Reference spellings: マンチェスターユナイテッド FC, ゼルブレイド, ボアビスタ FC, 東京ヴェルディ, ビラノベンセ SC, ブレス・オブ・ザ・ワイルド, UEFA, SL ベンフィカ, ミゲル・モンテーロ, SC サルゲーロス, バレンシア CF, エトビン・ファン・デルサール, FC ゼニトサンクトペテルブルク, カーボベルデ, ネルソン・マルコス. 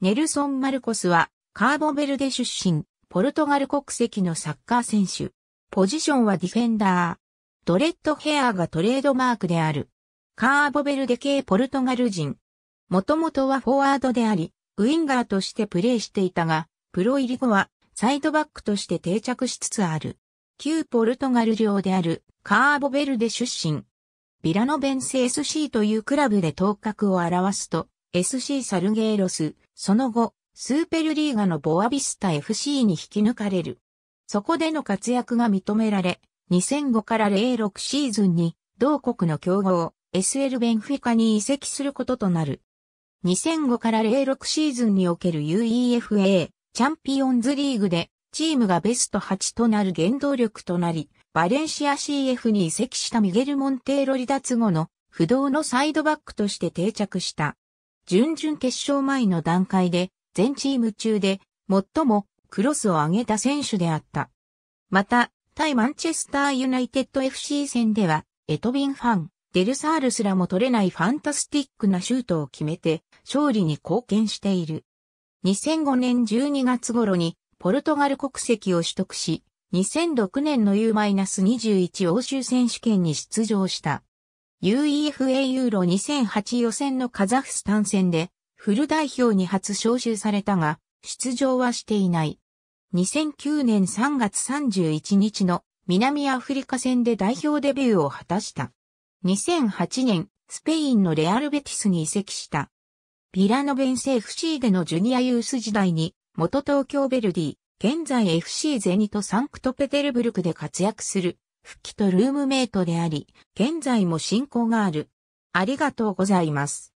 ネルソン・マルコスは、カーボベルデ出身、ポルトガル国籍のサッカー選手。ポジションはディフェンダー。ドレッドヘアがトレードマークである。カーボベルデ系ポルトガル人。もともとはフォワードであり、ウィンガーとしてプレーしていたが、プロ入り後はサイドバックとして定着しつつある。旧ポルトガル領であるカーボベルデ出身。ビラノベンセ SC というクラブで頭角を現すと、SC サルゲーロス、その後、スーペルリーガのボアビスタ FC に引き抜かれる。そこでの活躍が認められ、2005から06シーズンに同国の強豪 SL ベンフィカに移籍することとなる。2005から06シーズンにおける UEFA チャンピオンズリーグでチームがベスト8となる原動力となり、バレンシア CF に移籍したミゲル・モンテーロ離脱後の不動のサイドバックとして定着した。準々決勝前の段階で全チーム中で最もクロスを上げた選手であった。また、対マンチェスターユナイテッド FC 戦では、エトビン・ファン・デルサールすらも取れないファンタスティックなシュートを決めて、勝利に貢献している。2005年12月頃に、ポルトガル国籍を取得し、2006年の U-21 欧州選手権に出場した。UEFA ユーロ2008予選のカザフスタン戦で、フル代表に初招集されたが、出場はしていない。2009年3月31日の南アフリカ戦で代表デビューを果たした。2008年、スペインのレアルベティスに移籍した。ビラノベンセ FC でのジュニアユース時代に、元東京ベルディ、現在 FC ゼニトサンクトペテルブルクで活躍する、復帰とルームメイトであり、現在も親交がある。ありがとうございます。